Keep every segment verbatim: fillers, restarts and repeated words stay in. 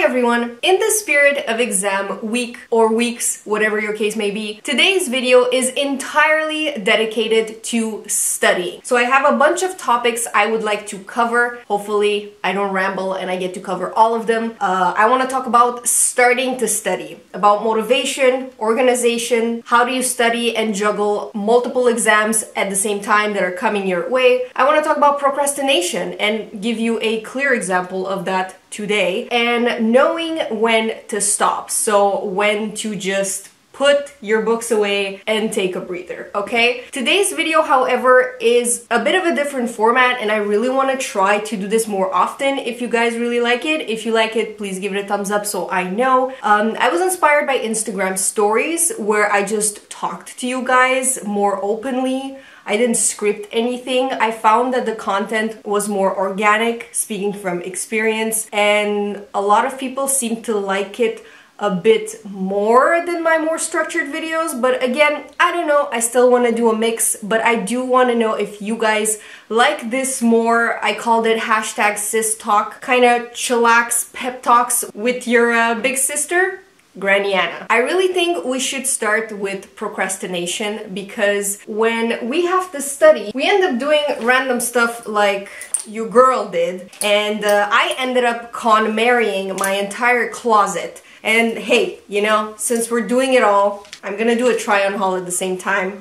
Hi everyone! In the spirit of exam week or weeks, whatever your case may be, today's video is entirely dedicated to studying. So I have a bunch of topics I would like to cover. Hopefully I don't ramble and I get to cover all of them. Uh, I want to talk about starting to study, about motivation, organization, how do you study and juggle multiple exams at the same time that are coming your way. I want to talk about procrastination and give you a clear example of that today, and knowing when to stop, so when to just put your books away and take a breather, okay? Today's video, however, is a bit of a different format, and I really want to try to do this more often if you guys really like it. If you like it, please give it a thumbs up so I know. Um, I was inspired by Instagram stories where I just talked to you guys more openly. I didn't script anything. I found that the content was more organic, speaking from experience, and a lot of people seem to like it a bit more than my more structured videos. But again, I don't know, I still want to do a mix, but I do want to know if you guys like this more. I called it hashtag sis talk, kind of chillax pep talks with your uh, big sister, Granny Anna. I really think we should start with procrastination, because when we have to study, we end up doing random stuff like your girl did, and uh, I ended up con marrying my entire closet. And hey, you know, since we're doing it all, I'm gonna do a try on haul at the same time,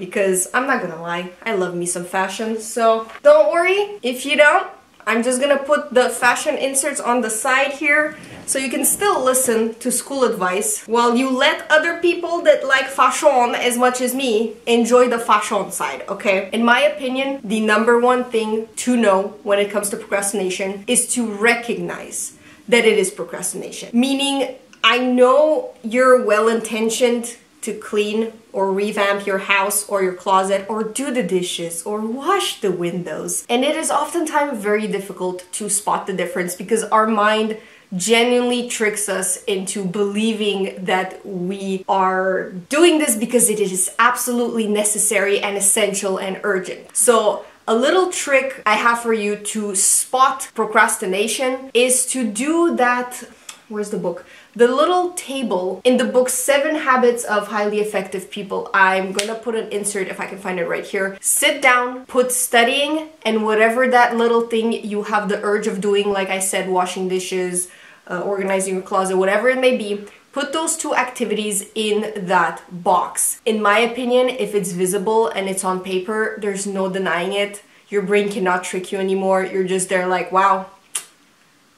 because I'm not gonna lie, I love me some fashion. So don't worry if you don't. I'm just gonna put the fashion inserts on the side here so you can still listen to school advice while you let other people that like fashion as much as me enjoy the fashion side, okay? In my opinion, the number one thing to know when it comes to procrastination is to recognize that it is procrastination. Meaning, I know you're well-intentioned to clean or revamp your house or your closet or do the dishes or wash the windows. And it is oftentimes very difficult to spot the difference, because our mind genuinely tricks us into believing that we are doing this because it is absolutely necessary and essential and urgent. So a little trick I have for you to spot procrastination is to do that, where's the book? The little table in the book Seven Habits of Highly Effective People. I'm gonna put an insert if I can find it right here. Sit down, put studying, and whatever that little thing you have the urge of doing, like I said, washing dishes, uh, organizing your closet, whatever it may be, put those two activities in that box. In my opinion, if it's visible and it's on paper, there's no denying it. Your brain cannot trick you anymore. You're just there like, wow,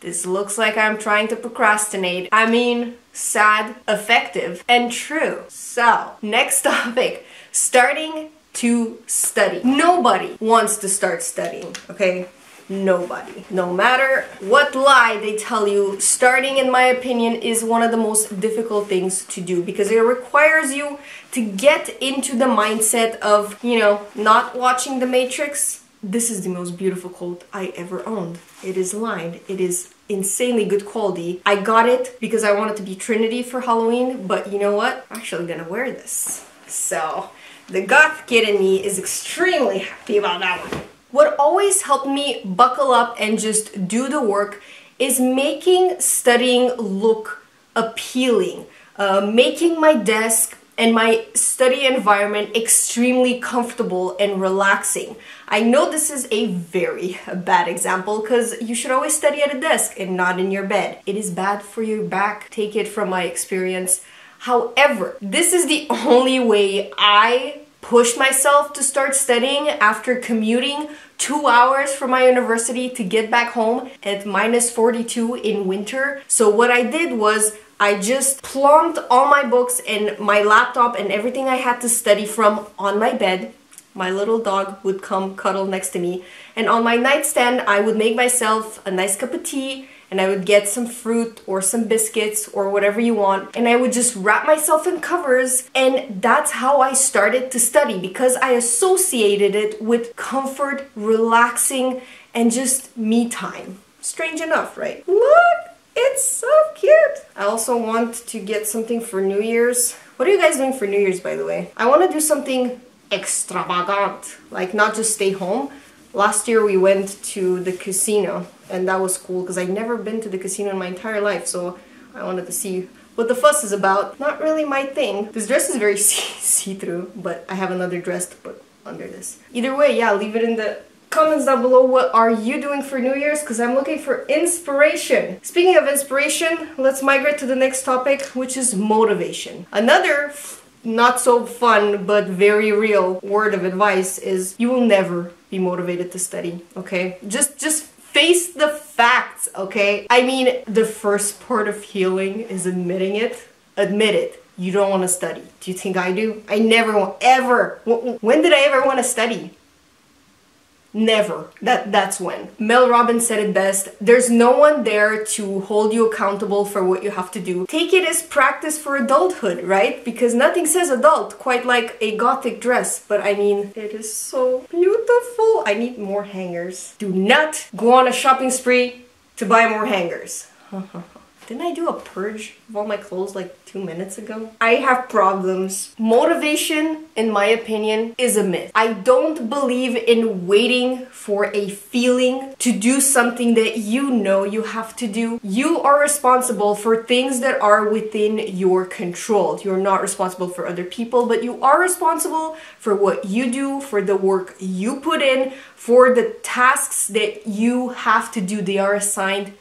this looks like I'm trying to procrastinate. I mean, sad, effective, and true. So, next topic, starting to study. Nobody wants to start studying, okay? Nobody. No matter what lie they tell you, starting, in my opinion, is one of the most difficult things to do, because it requires you to get into the mindset of, you know, not watching The Matrix. This is the most beautiful coat I ever owned. It is lined. It is insanely good quality. I got it because I wanted to be Trinity for Halloween, but you know what? I'm actually gonna wear this. So the goth kid in me is extremely happy about that one. What always helped me buckle up and just do the work is making studying look appealing, uh, making my desk and my study environment extremely comfortable and relaxing. I know this is a very bad example, because you should always study at a desk and not in your bed. It is bad for your back, take it from my experience. However, this is the only way I pushed myself to start studying after commuting two hours from my university to get back home at minus forty-two in winter. So what I did was I just plumped all my books and my laptop and everything I had to study from on my bed. My little dog would come cuddle next to me. And on my nightstand, I would make myself a nice cup of tea, and I would get some fruit or some biscuits or whatever you want. And I would just wrap myself in covers. And that's how I started to study, because I associated it with comfort, relaxing, and just me time. Strange enough, right? Look! It's so cute! I also want to get something for New Year's. What are you guys doing for New Year's, by the way? I want to do something extravagant, like not just stay home, Last year we went to the casino, and that was cool because I'd never been to the casino in my entire life, so I wanted to see what the fuss is about. Not really my thing. This dress is very see-through, but I have another dress to put under this. Either way, yeah, leave it in the comments down below. What are you doing for New Year's? Because I'm looking for inspiration. Speaking of inspiration, let's migrate to the next topic, which is motivation. Another not so fun but very real word of advice is you will never be motivated to study, okay? Just just face the facts, okay? I mean, the first part of healing is admitting it. Admit it. You don't want to study. Do you think I do? I never want, ever. When did I ever want to study? Never. That, that's when. Mel Robbins said it best. There's no one there to hold you accountable for what you have to do. Take it as practice for adulthood, right? Because nothing says adult quite like a gothic dress. But I mean, it is so beautiful. I need more hangers. Do not go on a shopping spree to buy more hangers. Didn't I do a purge of all my clothes like two minutes ago? I have problems. Motivation, in my opinion, is a myth. I don't believe in waiting for a feeling to do something that you know you have to do. You are responsible for things that are within your control. You're not responsible for other people, but you are responsible for what you do, for the work you put in, for the tasks that you have to do. They are assigned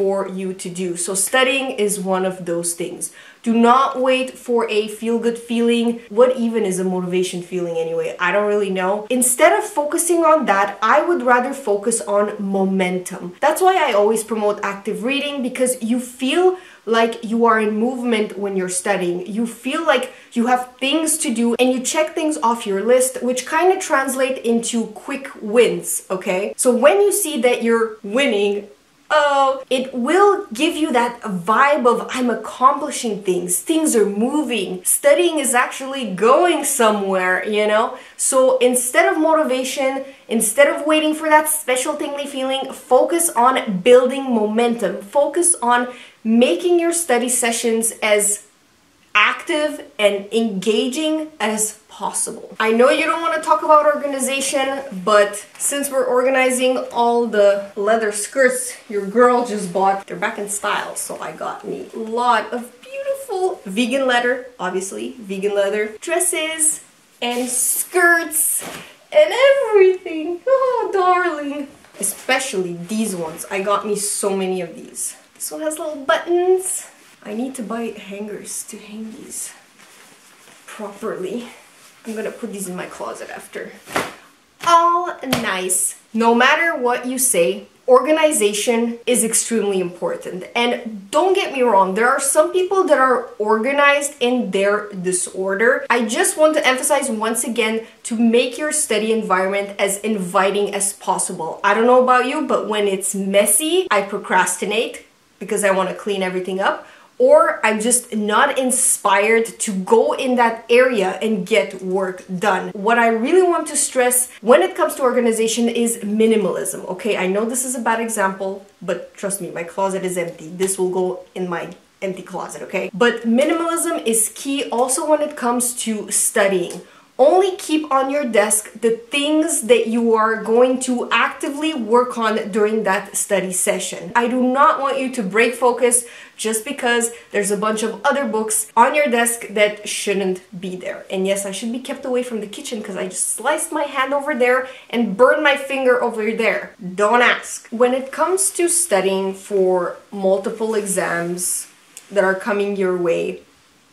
for you to do. So studying is one of those things. Do not wait for a feel-good feeling. What even is a motivation feeling anyway? I don't really know. Instead of focusing on that, I would rather focus on momentum. That's why I always promote active reading, because you feel like you are in movement when you're studying. You feel like you have things to do and you check things off your list, which kind of translate into quick wins, okay? So when you see that you're winning, oh, it will give you that vibe of I'm accomplishing things, things are moving, studying is actually going somewhere, you know? So instead of motivation, instead of waiting for that special tingly feeling, focus on building momentum. Focus on making your study sessions as active and engaging as possible. I know you don't want to talk about organization, but since we're organizing all the leather skirts your girl just bought, they're back in style, so I got me a lot of beautiful vegan leather, obviously, vegan leather dresses and skirts and everything. Oh, darling. Especially these ones. I got me so many of these. This one has little buttons. I need to buy hangers to hang these properly. I'm gonna put these in my closet after. All nice. No matter what you say, organization is extremely important. And don't get me wrong, there are some people that are organized in their disorder. I just want to emphasize once again to make your study environment as inviting as possible. I don't know about you, but when it's messy, I procrastinate because I want to clean everything up. Or I'm just not inspired to go in that area and get work done. What I really want to stress when it comes to organization is minimalism, okay? I know this is a bad example, but trust me, my closet is empty. This will go in my empty closet, okay? But minimalism is key also when it comes to studying. Only keep on your desk the things that you are going to actively work on during that study session. I do not want you to break focus just because there's a bunch of other books on your desk that shouldn't be there. And yes, I should be kept away from the kitchen because I just sliced my hand over there and burned my finger over there. Don't ask. When it comes to studying for multiple exams that are coming your way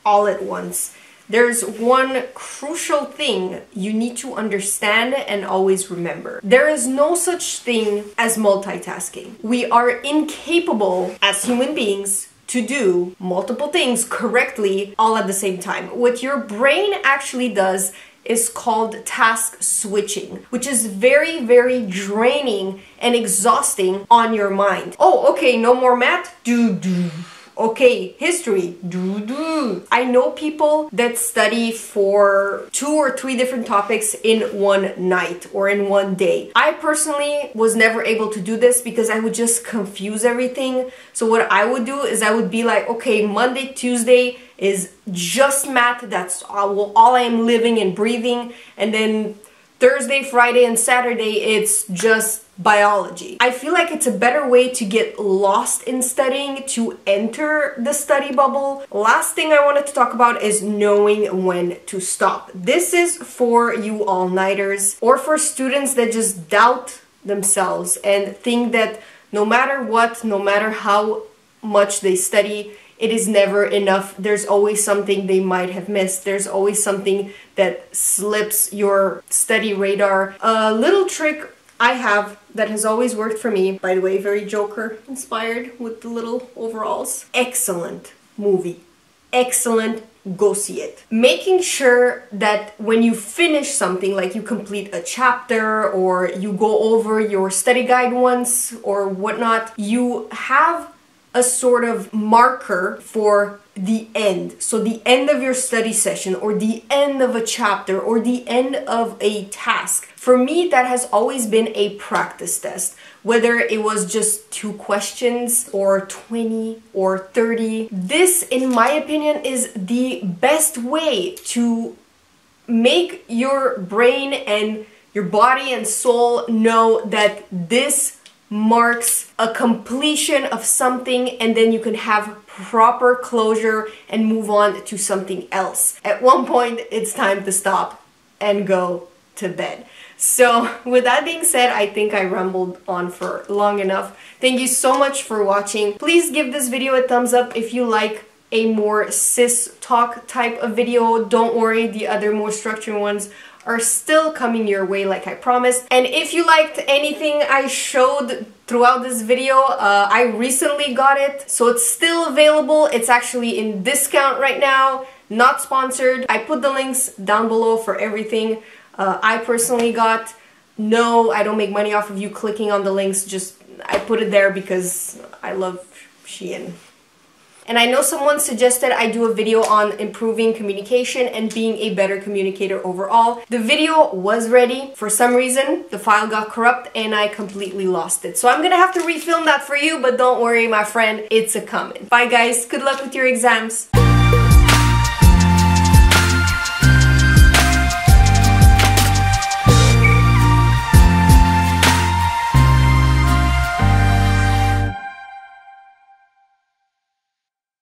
all at once, there's one crucial thing you need to understand and always remember. There is no such thing as multitasking. We are incapable as human beings to do multiple things correctly all at the same time. What your brain actually does is called task switching, which is very, very draining and exhausting on your mind. Oh, okay, no more math? Do-do. Okay, history, doo-doo. I know people that study for two or three different topics in one night or in one day. I personally was never able to do this because I would just confuse everything. So what I would do is I would be like, okay, Monday, Tuesday is just math. That's all, all I'm living and breathing. And then Thursday, Friday, and Saturday, it's just biology. I feel like it's a better way to get lost in studying, to enter the study bubble. Last thing I wanted to talk about is knowing when to stop. This is for you all-nighters or for students that just doubt themselves and think that no matter what, no matter how much they study, it is never enough. There's always something they might have missed. There's always something that slips your study radar. A little trick I have that has always worked for me, by the way, very Joker inspired with the little overalls. Excellent movie. Excellent, go see it. Making sure that when you finish something, like you complete a chapter or you go over your study guide once or whatnot, you have a sort of marker for the end. So the end of your study session or the end of a chapter or the end of a task. For me, that has always been a practice test. Whether it was just two questions or twenty or thirty. This, in my opinion, is the best way to make your brain and your body and soul know that this marks a completion of something, and then you can have proper closure and move on to something else. At one point, it's time to stop and go to bed. So with that being said, I think I rambled on for long enough. Thank you so much for watching. Please give this video a thumbs up if you like a more sis talk type of video. Don't worry, the other more structured ones are still coming your way like I promised. And if you liked anything I showed throughout this video, uh, I recently got it, so it's still available. It's actually in discount right now, not sponsored. I put the links down below for everything uh, I personally got. No, I don't make money off of you clicking on the links, just I put it there because I love Shein. And I know someone suggested I do a video on improving communication and being a better communicator overall. The video was ready. For some reason, the file got corrupt and I completely lost it. So I'm gonna have to refilm that for you, but don't worry, my friend, it's a coming. Bye guys, good luck with your exams.